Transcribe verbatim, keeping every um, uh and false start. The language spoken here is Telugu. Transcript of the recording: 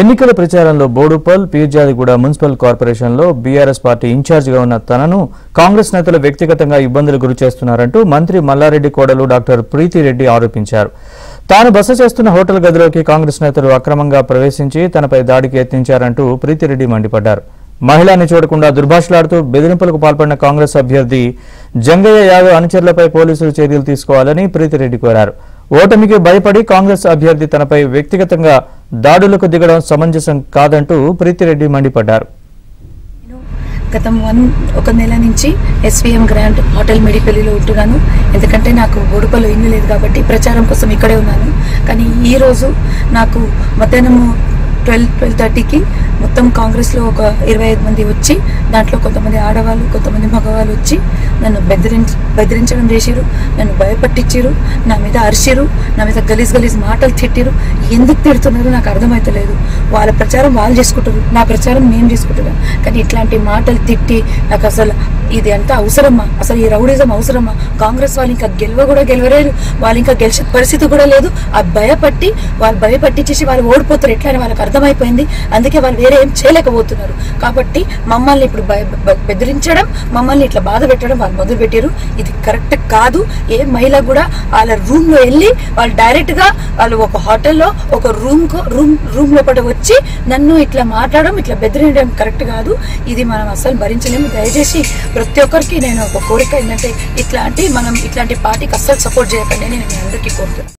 ఎన్నికల ప్రచారంలో బోడుపల్ పీర్జాదిగూడ మున్సిపల్ కార్పొరేషన్లో బీఆర్ఎస్ పార్టీ ఇన్ఛార్జిగా ఉన్న తనను కాంగ్రెస్ నేతలు వ్యక్తిగతంగా ఇబ్బందులు గురి చేస్తున్నారంటూ మంత్రి మల్లారెడ్డి కోడలు డాక్టర్ ప్రీతి రెడ్డి ఆరోపించారు. తాను బస చేస్తున్న హోటల్ గదిలోకి కాంగ్రెస్ నేతలు అక్రమంగా ప్రవేశించి తనపై దాడికి యత్నించారంటూ ప్రీతి రెడ్డి మండిపడ్డారు. महिला ने चूडकुंडा दुर्भाषलाडुतू बेदिरिंपुलकु पाल्पडिन कांग्रेस अभ्यर्थी जंगय्य यादव अनुचरुलपै पोलीसुलु चर्यलु तीसुकोवाలని प्रीतिरेड्डी कोरारु. ओटमिकी भयपडि कांग्रेस अभ्यर्थी तनपै व्यक्तिगतंगा दाडुलकु दिगडं समंजसं कादंटू प्रीतिरेड्डी मंडिपड्डारु. గతం వన్ ఒక నెల నుంచి ఎస్వీఎం గ్రాండ్ హోటల్ మెడిపల్లిలో ఉంటున్నాను. ఎందుకంటే నాకు బోడుపల్లిలో ఇల్లు లేదు కాబట్టి ప్రచారం కోసం ఇక్కడే ఉన్నాను. కానీ ఈ రోజు నాకు మధ్యాహ్నము ట్వెల్వ్ ట్వెల్వ్ థర్టీకి మొత్తం కాంగ్రెస్లో ఒక ఇరవై ఐదు మంది వచ్చి దాంట్లో కొంతమంది ఆడవాళ్ళు కొంతమంది మగవాళ్ళు వచ్చి నన్ను బెదిరించి బెదిరించడం చేసిరు, నన్ను భయపట్టించారు, నా మీద అరిసిరు, నా మీద గలీజ్ గలీజ్ మాటలు తిట్టిరు. ఎందుకు తిడుతున్నారో నాకు అర్థమవుతలేదు. వాళ్ళ ప్రచారం వాళ్ళు చేసుకుంటారు, నా ప్రచారం నేను చేసుకుంటున్నాను. కానీ ఇట్లాంటి మాటలు తిట్టి నాకు అసలు ఇది అంతా అవసరమా? అసలు ఈ రౌడీజం అవసరమా? కాంగ్రెస్ వాళ్ళు ఇంకా గెలవ కూడా గెలవలేరు, వాళ్ళు ఇంకా గెలిచే పరిస్థితి కూడా లేదు. ఆ భయపట్టి వాళ్ళు భయపట్టించేసి వాళ్ళు ఓడిపోతారు ఎట్లా అని వాళ్ళకి అర్థమైపోయింది. అందుకే వాళ్ళు వేరే ఏం చేయలేకపోతున్నారు. కాబట్టి మమ్మల్ని ఇప్పుడు బెదిరించడం, మమ్మల్ని ఇట్లా బాధ పెట్టడం వాళ్ళు మొదలు పెట్టారు. ఇది కరెక్ట్ కాదు. ఏ మహిళ కూడా వాళ్ళ రూమ్లో వెళ్ళి వాళ్ళు డైరెక్ట్గా వాళ్ళు ఒక హోటల్లో ఒక రూమ్కు రూమ్ రూమ్ లోపల వచ్చి నన్ను ఇట్లా మాట్లాడడం ఇట్లా బెదిరించడం కరెక్ట్ కాదు. ఇది మనం అసలు భరించలేము. దయచేసి ప్రతి ఒక్కరికి నేను ఒక కోరిక ఏంటంటే ఇట్లాంటి మనం ఇట్లాంటి పార్టీకి అస్సలు సపోర్ట్ చేయకండి నేను మీ అందరికీ కోరుతున్నాను.